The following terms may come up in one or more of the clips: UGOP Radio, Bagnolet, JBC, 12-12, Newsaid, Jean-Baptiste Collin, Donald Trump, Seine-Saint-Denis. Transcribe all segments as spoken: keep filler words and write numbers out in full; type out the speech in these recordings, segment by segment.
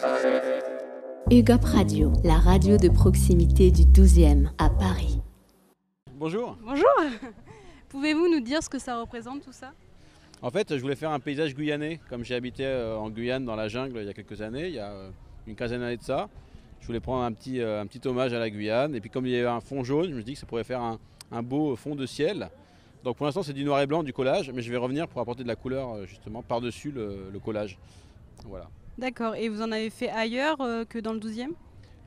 U G O P Radio, la radio de proximité du douzième à Paris. Bonjour. Bonjour. Pouvez-vous nous dire ce que ça représente tout ça ? En fait, je voulais faire un paysage guyanais. Comme j'ai habité en Guyane, dans la jungle, il y a quelques années, il y a une quinzaine d'années de ça, je voulais prendre un petit, un petit hommage à la Guyane. Et puis comme il y avait un fond jaune, je me dis que ça pourrait faire un, un beau fond de ciel. Donc pour l'instant, c'est du noir et blanc, du collage, mais je vais revenir pour apporter de la couleur justement par-dessus le, le collage. Voilà. D'accord, et vous en avez fait ailleurs euh, que dans le douzième ?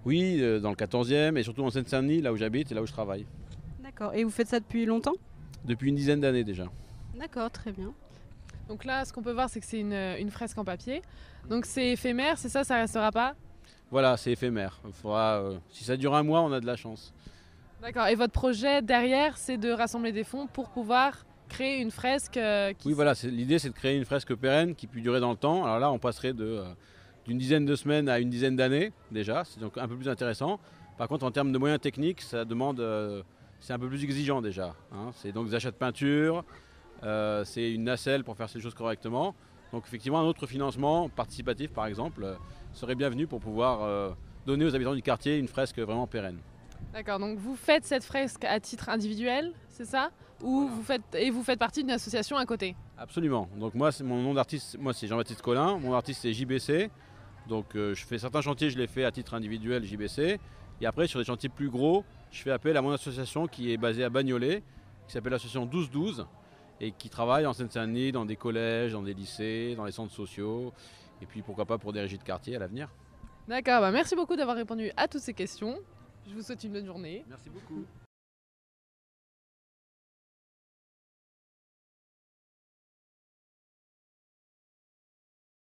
Oui, euh, dans le quatorzième et surtout en Seine-Saint-Denis, là où j'habite et là où je travaille. D'accord, et vous faites ça depuis longtemps ? Depuis une dizaine d'années déjà. D'accord, très bien. Donc là, ce qu'on peut voir, c'est que c'est une, une fresque en papier. Donc c'est éphémère, c'est ça, ça restera pas ? Voilà, c'est éphémère. Il faudra, euh, si ça dure un mois, on a de la chance. D'accord, et votre projet derrière, c'est de rassembler des fonds pour pouvoir... créer une fresque euh, qui... Oui, voilà, c'est, l'idée c'est de créer une fresque pérenne qui puisse durer dans le temps. Alors là, on passerait de, euh, d'une dizaine de semaines à une dizaine d'années déjà, c'est donc un peu plus intéressant. Par contre, en termes de moyens techniques, ça demande, euh, c'est un peu plus exigeant déjà, hein. C'est donc des achats de peinture, euh, c'est une nacelle pour faire ces choses correctement. Donc effectivement, un autre financement participatif par exemple euh, serait bienvenu pour pouvoir euh, donner aux habitants du quartier une fresque vraiment pérenne. D'accord, donc vous faites cette fresque à titre individuel, c'est ça ? Ou vous faites, et vous faites partie d'une association à côté ? Absolument. Donc moi, c'est mon nom d'artiste, moi c'est Jean-Baptiste Collin, mon artiste c'est J B C. Donc euh, je fais certains chantiers, je les fais à titre individuel J B C. Et après, sur des chantiers plus gros, je fais appel à mon association qui est basée à Bagnolet, qui s'appelle l'association douze douze, et qui travaille en Seine-Saint-Denis, dans des collèges, dans des lycées, dans les centres sociaux, et puis pourquoi pas pour des régies de quartier à l'avenir. D'accord, bah merci beaucoup d'avoir répondu à toutes ces questions. Je vous souhaite une bonne journée. Merci beaucoup.